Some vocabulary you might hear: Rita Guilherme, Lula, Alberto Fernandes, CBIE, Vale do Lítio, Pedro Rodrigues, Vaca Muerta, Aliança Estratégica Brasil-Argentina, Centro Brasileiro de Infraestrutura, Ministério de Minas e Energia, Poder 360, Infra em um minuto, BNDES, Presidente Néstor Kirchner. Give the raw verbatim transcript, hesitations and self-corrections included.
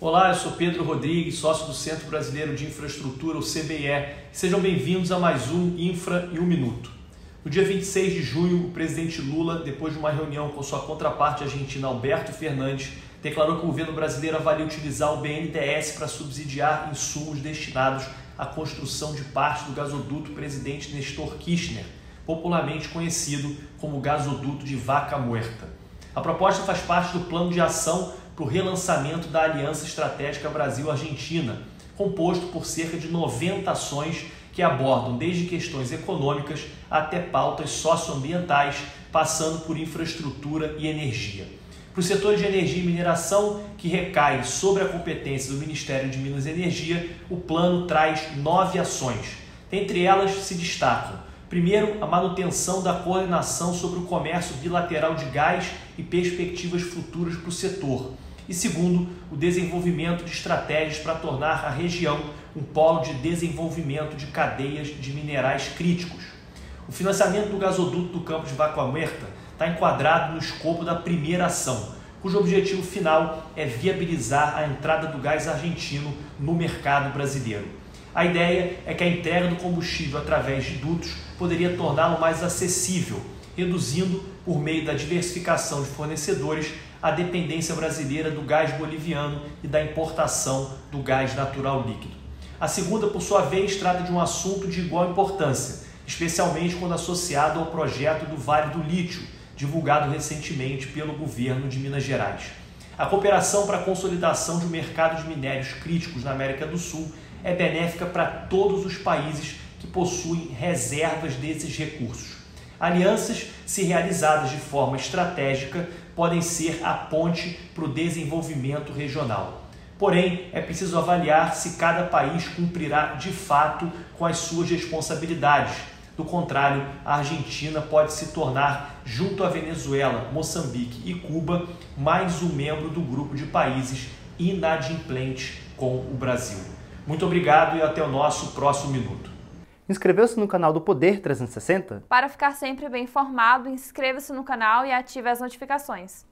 Olá, eu sou Pedro Rodrigues, sócio do Centro Brasileiro de Infraestrutura, o C B I E. Sejam bem-vindos a mais um Infra em um minuto. No dia vinte e seis de junho, o presidente Lula, depois de uma reunião com sua contraparte argentina Alberto Fernandes, declarou que o governo brasileiro avalia utilizar o B N D E S para subsidiar insumos destinados à construção de parte do gasoduto Presidente Néstor Kirchner, popularmente conhecido como gasoduto de Vaca Muerta. A proposta faz parte do plano de ação para o relançamento da Aliança Estratégica Brasil-Argentina, composto por cerca de noventa ações que abordam desde questões econômicas até pautas socioambientais, passando por infraestrutura e energia. Para os setores de energia e mineração, que recai sobre a competência do Ministério de Minas e Energia, o plano traz nove ações. Entre elas se destacam: primeiro, a manutenção da coordenação sobre o comércio bilateral de gás e perspectivas futuras para o setor. E segundo, o desenvolvimento de estratégias para tornar a região um polo de desenvolvimento de cadeias de minerais críticos. O financiamento do gasoduto do campo de Vaca Muerta está enquadrado no escopo da primeira ação, cujo objetivo final é viabilizar a entrada do gás argentino no mercado brasileiro. A ideia é que a entrega do combustível através de dutos poderia torná-lo mais acessível, reduzindo, por meio da diversificação de fornecedores, a dependência brasileira do gás boliviano e da importação do gás natural líquido. A segunda, por sua vez, trata de um assunto de igual importância, especialmente quando associado ao projeto do Vale do Lítio, divulgado recentemente pelo governo de Minas Gerais. A cooperação para a consolidação de um mercado de minérios críticos na América do Sul é benéfica para todos os países que possuem reservas desses recursos. Alianças, se realizadas de forma estratégica, podem ser a ponte para o desenvolvimento regional. Porém, é preciso avaliar se cada país cumprirá de fato com as suas responsabilidades. Do contrário, a Argentina pode se tornar, junto à Venezuela, Moçambique e Cuba, mais um membro do grupo de países inadimplentes com o Brasil. Muito obrigado e até o nosso próximo minuto. Inscreveu-se no canal do Poder trezentos e sessenta? Para ficar sempre bem informado, inscreva-se no canal e ative as notificações.